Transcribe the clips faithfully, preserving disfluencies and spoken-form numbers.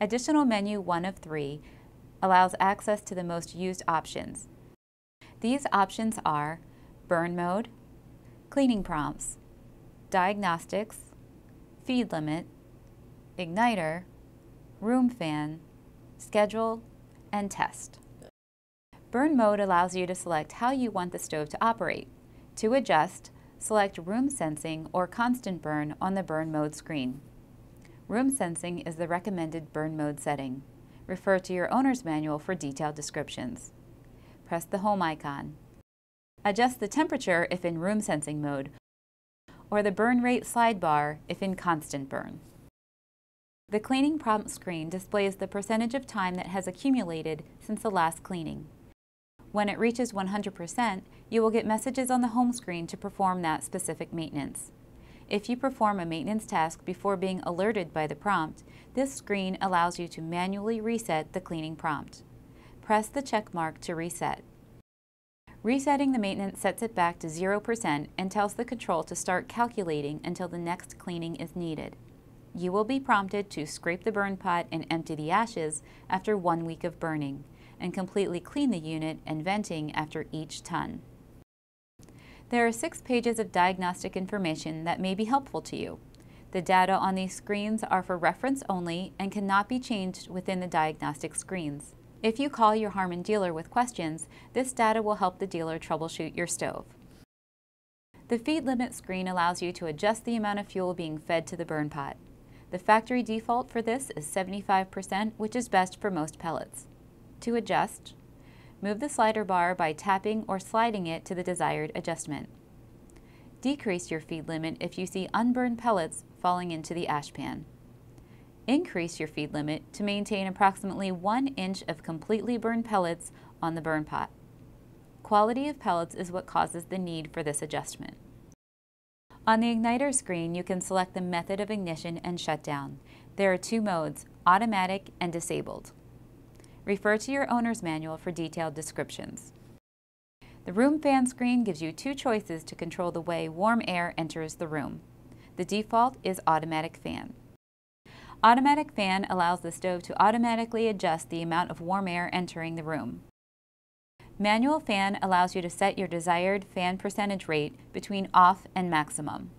Additional menu one of three allows access to the most used options. These options are burn mode, cleaning prompts, diagnostics, feed limit, igniter, room fan, schedule, and test. Burn mode allows you to select how you want the stove to operate. To adjust, select room sensing or constant burn on the burn mode screen. Room sensing is the recommended burn mode setting. Refer to your owner's manual for detailed descriptions. Press the home icon. Adjust the temperature if in room sensing mode, or the burn rate sidebar if in constant burn. The cleaning prompt screen displays the percentage of time that has accumulated since the last cleaning. When it reaches one hundred percent, you will get messages on the home screen to perform that specific maintenance. If you perform a maintenance task before being alerted by the prompt, this screen allows you to manually reset the cleaning prompt. Press the check mark to reset. Resetting the maintenance sets it back to zero percent and tells the control to start calculating until the next cleaning is needed. You will be prompted to scrape the burn pot and empty the ashes after one week of burning, and completely clean the unit and venting after each ton. There are six pages of diagnostic information that may be helpful to you. The data on these screens are for reference only and cannot be changed within the diagnostic screens. If you call your Harman dealer with questions, this data will help the dealer troubleshoot your stove. The feed limit screen allows you to adjust the amount of fuel being fed to the burn pot. The factory default for this is seventy-five percent, which is best for most pellets. To adjust, move the slider bar by tapping or sliding it to the desired adjustment. Decrease your feed limit if you see unburned pellets falling into the ash pan. Increase your feed limit to maintain approximately one inch of completely burned pellets on the burn pot. Quality of pellets is what causes the need for this adjustment. On the igniter screen, you can select the method of ignition and shutdown. There are two modes, automatic and disabled. Refer to your owner's manual for detailed descriptions. The room fan screen gives you two choices to control the way warm air enters the room. The default is automatic fan. Automatic fan allows the stove to automatically adjust the amount of warm air entering the room. Manual fan allows you to set your desired fan percentage rate between off and maximum.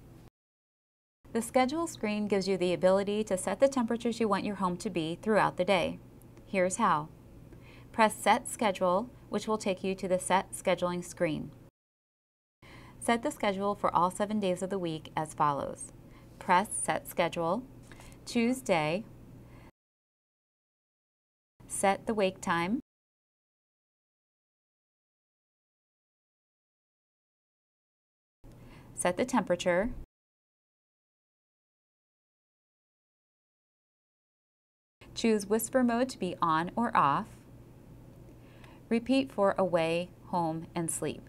The schedule screen gives you the ability to set the temperatures you want your home to be throughout the day. Here's how. Press Set Schedule, which will take you to the Set Scheduling screen. Set the schedule for all seven days of the week as follows. Press Set Schedule. Choose day, set the wake time, set the temperature, choose whisper mode to be on or off, repeat for away, home, and sleep.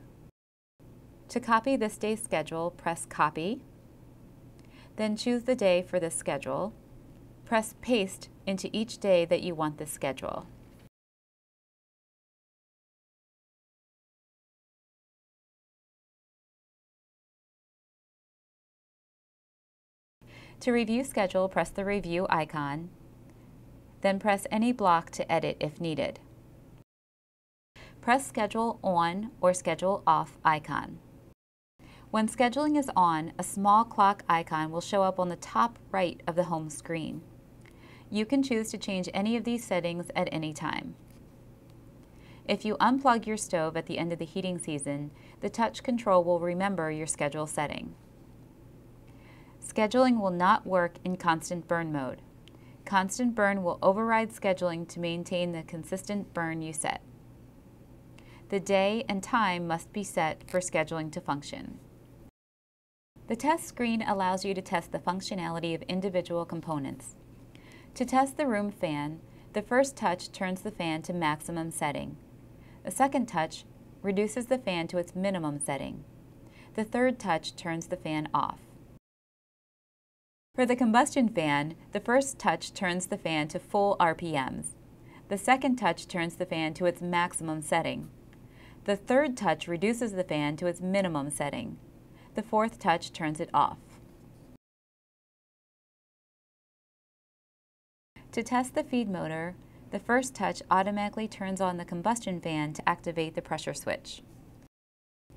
To copy this day's schedule, press copy, then choose the day for this schedule. Press Paste into each day that you want the schedule. To review schedule, press the Review icon, then press any block to edit if needed. Press Schedule On or Schedule Off icon. When scheduling is on, a small clock icon will show up on the top right of the home screen. You can choose to change any of these settings at any time. If you unplug your stove at the end of the heating season, the touch control will remember your schedule setting. Scheduling will not work in constant burn mode. Constant burn will override scheduling to maintain the consistent burn you set. The day and time must be set for scheduling to function. The test screen allows you to test the functionality of individual components. To test the room fan, the first touch turns the fan to maximum setting. The second touch reduces the fan to its minimum setting. The third touch turns the fan off. For the combustion fan, the first touch turns the fan to full R P Ms. The second touch turns the fan to its maximum setting. The third touch reduces the fan to its minimum setting. The fourth touch turns it off. To test the feed motor, the first touch automatically turns on the combustion fan to activate the pressure switch.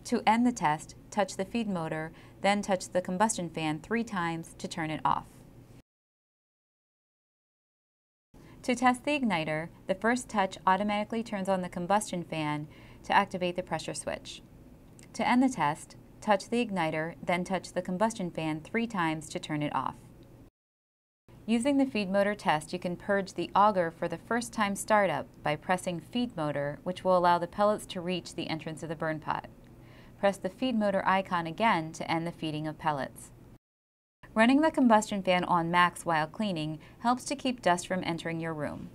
To end the test, touch the feed motor, then touch the combustion fan three times to turn it off. To test the igniter, the first touch automatically turns on the combustion fan to activate the pressure switch. To end the test, touch the igniter, then touch the combustion fan three times to turn it off. Using the feed motor test, you can purge the auger for the first time startup by pressing feed motor, which will allow the pellets to reach the entrance of the burn pot. Press the feed motor icon again to end the feeding of pellets. Running the combustion fan on max while cleaning helps to keep dust from entering your room.